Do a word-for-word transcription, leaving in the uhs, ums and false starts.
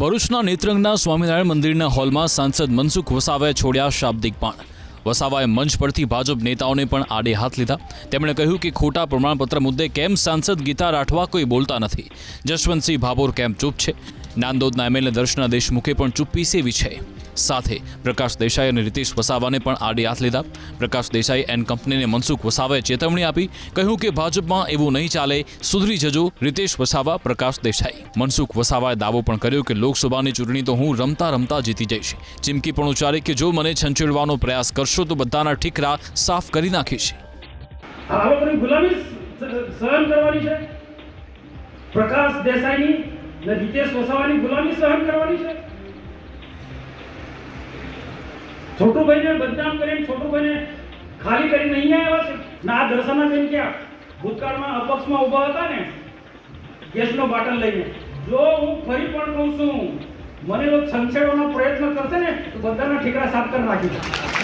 ભરૂચના નેત્રંગના સ્વામિનારાયણ મંદિરના હોલમાં સાંસદ મનસુખ વસાવે છોડ્યા શાબ્દિક બાણ। વસાવાએ મંચ પરથી ભાજપ નેતાઓને પણ આડે હાથ લીધા। તેમણે કહ્યું કે ખોટા પ્રમાણપત્ર મુદ્દે કેમ સાંસદ ગીતા રાઠવા કોઈ બોલતા નથી, જસવંત સિંહ ભાભોર કેમ ચૂપ છે, નાંદોદના એમએલએ દર્શના દેશમુખે પણ ચૂપ્પી સેવી છે। साथे प्रकाश देसाई और रितेश वसावा ने पण आड़े हाथ लीधा। प्रकाश देसाई एंड कंपनी ने मनसुख वसावे चेतवनी आपी, कहूं कि भाजपा एवं नहीं चाले, सुधरी जजो रितेश वसावा प्रकाश देसाई। मनसुख वसावाए दावो पण कर्यो कि लोकसभा की चूंटणी तो हूँ रमता रमता जीती जईश। चीमकी पण उच्चारी कि जो मने छंछेड़वानो प्रयास करशो तो बधाना ठीकरा साफ करी नाखीश। प्रकाश देसाईनी ने रितेश वसावानी गुलामी सहन करवानी छे। छोटू भाई ने बदनाम करे, छोटू भाई ने खाली करी नहीं आया। बस ना दर्शना बेन क्या भूतकाल में अपक्ष में उभा था ने गैस नो बाटल लईने जो हूँ फरी पण कहूं छू मने लोग छंछेड़वानो प्रयत्न करते ने तो बधाना ठीकरा साफ कर नाखी।